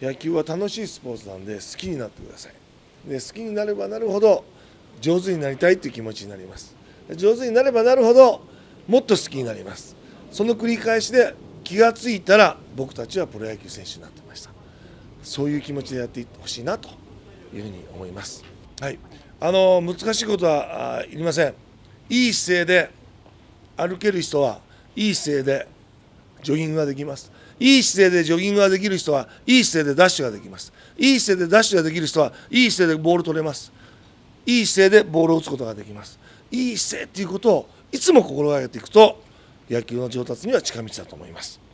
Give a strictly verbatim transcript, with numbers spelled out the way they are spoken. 野球は楽しいスポーツなんで好きになってください。で好きになればなるほど上手になりたいという気持ちになります。上手になればなるほどもっと好きになります。その繰り返しで気がついたら僕たちはプロ野球選手になってました。そういう気持ちでやっていってほしいなというふうに思います。はい、あの難しいことはいりません。いい姿勢で歩ける人はいい姿勢でジョギングができます。いい姿勢でジョギングができる人はいい姿勢でダッシュができます。いい姿勢でダッシュができる人はいい姿勢でボール取れます。いい姿勢でボールを打つことができます。いい姿勢ということをいつも心がけていくと野球の上達には近道だと思います。